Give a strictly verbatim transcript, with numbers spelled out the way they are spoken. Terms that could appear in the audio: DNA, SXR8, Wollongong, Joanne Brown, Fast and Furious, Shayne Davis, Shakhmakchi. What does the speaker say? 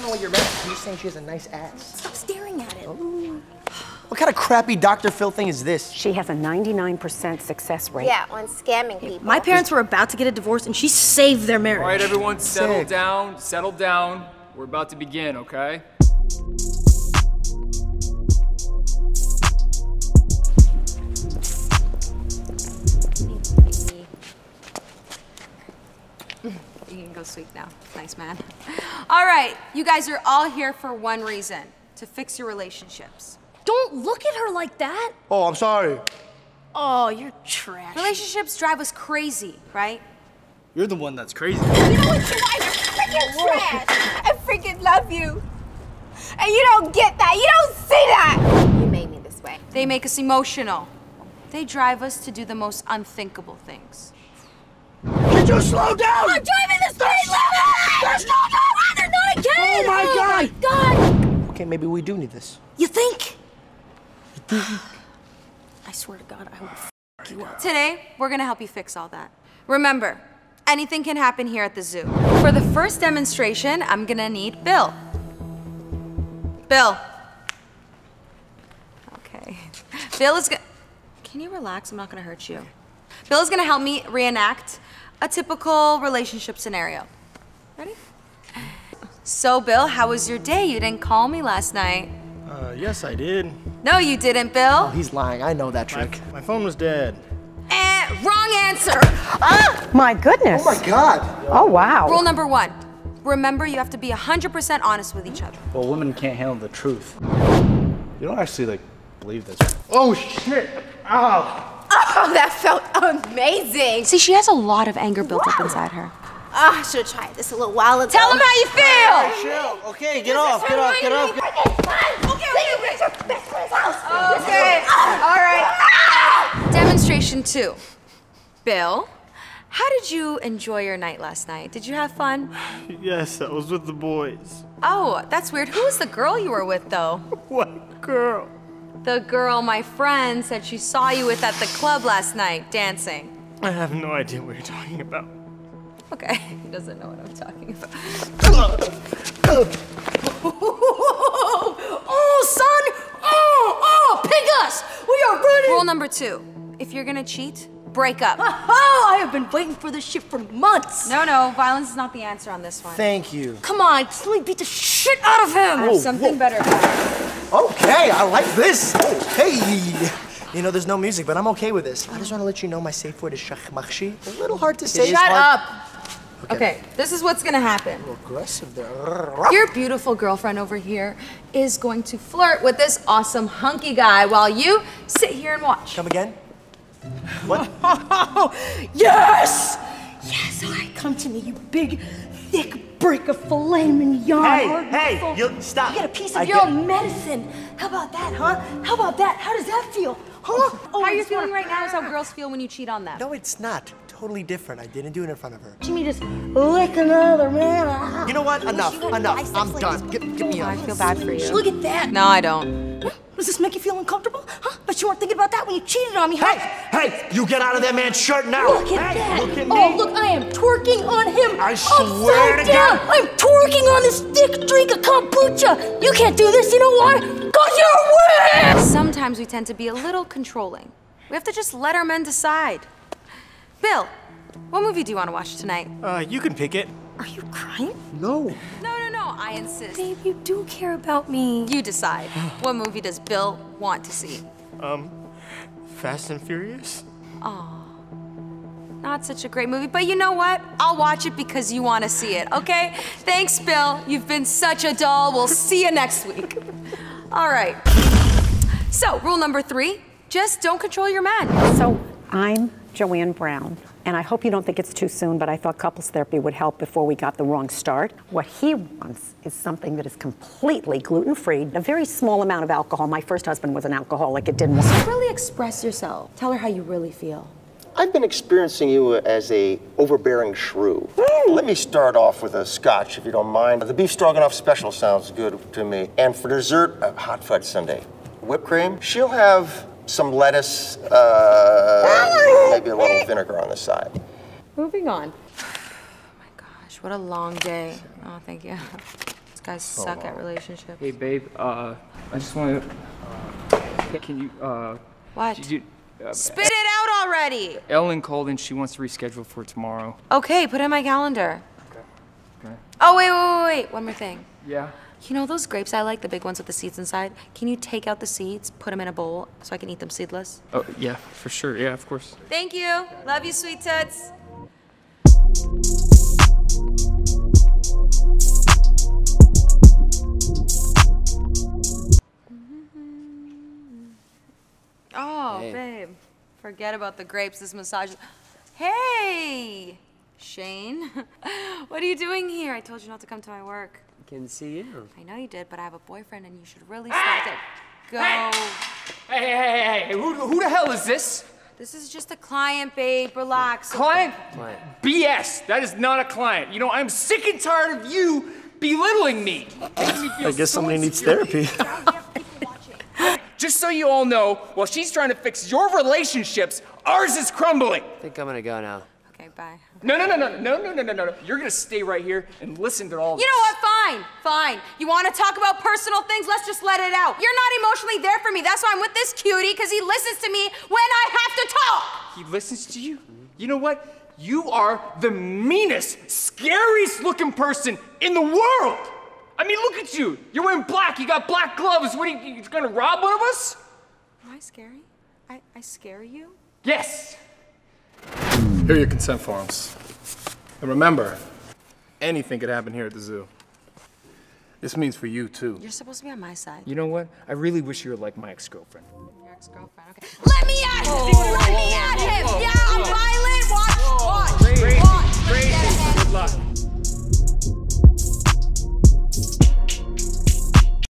don't know what you're about. I'm just saying she has a nice ass. Stop staring at it. Oh. What kind of crappy Doctor Phil thing is this? She has a ninety-nine percent success rate. Yeah, on scamming people. My parents were about to get a divorce and she saved their marriage. All right, everyone, settle Sick. down, settle down. We're about to begin, okay? You can go sleep now. Thanks, man. All right, you guys are all here for one reason, to fix your relationships. Don't look at her like that. Oh, I'm sorry. Oh, you're trash. Relationships drive us crazy, right? You're the one that's crazy. You know what you are? You're freaking Whoa. trash. I freaking love you. And you don't get that. You don't see that. You made me this way. They make us emotional. They drive us to do the most unthinkable things. Could you slow down? I'm driving the speed limit! There's no no They're not a kid! Oh my oh god! My god! Okay, maybe we do need this. You think? I swear to God, I will f you up. Today, we're gonna help you fix all that. Remember, anything can happen here at the zoo. For the first demonstration, I'm gonna need Bill. Bill. Okay. Bill is gonna... Can you relax? I'm not gonna hurt you. Bill is gonna help me reenact a typical relationship scenario. Ready? So, Bill, how was your day? You didn't call me last night. Uh, yes, I did. No, you didn't, Bill. Oh, he's lying. I know that trick. My, my phone was dead. Eh, wrong answer. Ah! My goodness. Oh, my God. Oh, wow. Rule number one, remember you have to be one hundred percent honest with each other. Well, women can't handle the truth. You don't actually, like, believe this. Oh, shit. Ow. Oh, that felt amazing. See, she has a lot of anger built wow. up inside her. Ah, oh, I should have tried this a little while ago. Tell him how you feel! Right, chill. Okay, get off, get off, get off, get off. Okay, okay, okay. Okay, all right. Demonstration two. Bill, how did you enjoy your night last night? Did you have fun? Yes, I was with the boys. Oh, that's weird. Who was the girl you were with, though? What girl? The girl my friend said she saw you with at the club last night, dancing. I have no idea what you're talking about. Okay, he doesn't know what I'm talking about. Oh, son! Oh, oh, pick us! We are running! Rule number two, if you're gonna cheat, break up. Oh, I have been waiting for this shit for months! No, no, violence is not the answer on this one. Thank you. Come on, Sleep beat the shit out of him! I have something whoa. better. Okay, I like this! Oh, hey! You know, there's no music, but I'm okay with this. I just want to let you know my safe word is Shakhmakchi. A little hard to say. Shut up! Okay. okay, this is what's gonna happen. Aggressive there. Your beautiful girlfriend over here is going to flirt with this awesome hunky guy while you sit here and watch. Come again? What? Yes! Yes, all right, come to me, you big, thick brick of filet mignon. Hey, hey, you stop. You get a piece of I your get... own medicine. How about that, huh? How about that? How does that feel? Huh? Oh, how you're feeling right now is how girls feel when you cheat on them. No, it's not. Totally different. I didn't do it in front of her. Jimmy, just lick another man. You know what? Enough. Enough. I'm done. Get, get me out. I feel bad for you. Look at that. No, I don't. Does this make you feel uncomfortable? Huh? But you weren't thinking about that when you cheated on me, huh? Hey! Hey! You get out of that man's shirt now! Look at hey, that! Look at me. Oh, look, I am twerking on him! I swear to down. God! I'm twerking on this thick drink of kombucha! You can't do this, you know why? Cause you're weird! Sometimes we tend to be a little controlling. We have to just let our men decide. Bill, what movie do you want to watch tonight? Uh, you can pick it. Are you crying? No. No, no, no, I insist. Babe, you do care about me. You decide. What movie does Bill want to see? Um, Fast and Furious? Aw, not such a great movie, but you know what? I'll watch it because you want to see it, okay? Thanks, Bill. You've been such a doll. We'll see you next week. All right. So, rule number three, just don't control your man. So, I'm Joanne Brown. And I hope you don't think it's too soon, but I thought couples therapy would help before we got the wrong start. What he wants is something that is completely gluten-free, a very small amount of alcohol. My first husband was an alcoholic. It didn't work. So really express yourself. Tell her how you really feel. I've been experiencing you as a overbearing shrew. Mm. Let me start off with a scotch, if you don't mind. The beef stroganoff special sounds good to me. And for dessert, a hot fudge sundae. Whipped cream? She'll have some lettuce, uh, maybe a little vinegar on the side. Moving on. Oh my gosh, what a long day. Oh, thank you. These guys so suck long. at relationships. Hey, babe, uh, I just want to, uh, can you, uh... What? You, uh, Spit it out already! Ellen called and she wants to reschedule for tomorrow. Okay, put it in my calendar. Okay, okay. Oh, wait, wait, wait, wait, one more thing. Yeah? You know those grapes I like, the big ones with the seeds inside? Can you take out the seeds, put them in a bowl, so I can eat them seedless? Oh, yeah, for sure, yeah, of course. Thank you! Love you, sweet toots! Oh, hey. Babe. Forget about the grapes, this massage. Hey! Shane, what are you doing here? I told you not to come to my work. I can see you. I know you did, but I have a boyfriend and you should really stop hey! to go. Hey, hey, hey, hey, hey. Who, who the hell is this? This is just a client, babe. Relax. Client? client? B S. That is not a client. You know, I'm sick and tired of you belittling me. I guess somebody needs therapy. Just so you all know, while she's trying to fix your relationships, ours is crumbling. I think I'm gonna go now. Okay, bye. No, no, no, no, no, no, no, no, no. You're gonna stay right here and listen to all this. You know what? Fine, fine. You wanna talk about personal things? Let's just let it out. You're not emotionally there for me. That's why I'm with this cutie, because he listens to me when I have to talk. He listens to you? You know what? You are the meanest, scariest looking person in the world. I mean, look at you. You're wearing black. You got black gloves. What are you, you gonna rob one of us? Am I scary? I, I scare you? Yes. Here are your consent forms. And remember, anything could happen here at the zoo. This means for you, too. You're supposed to be on my side. You know what? I really wish you were like my ex-girlfriend. Your ex-girlfriend, okay. Let me at him! Let me at him! Yeah!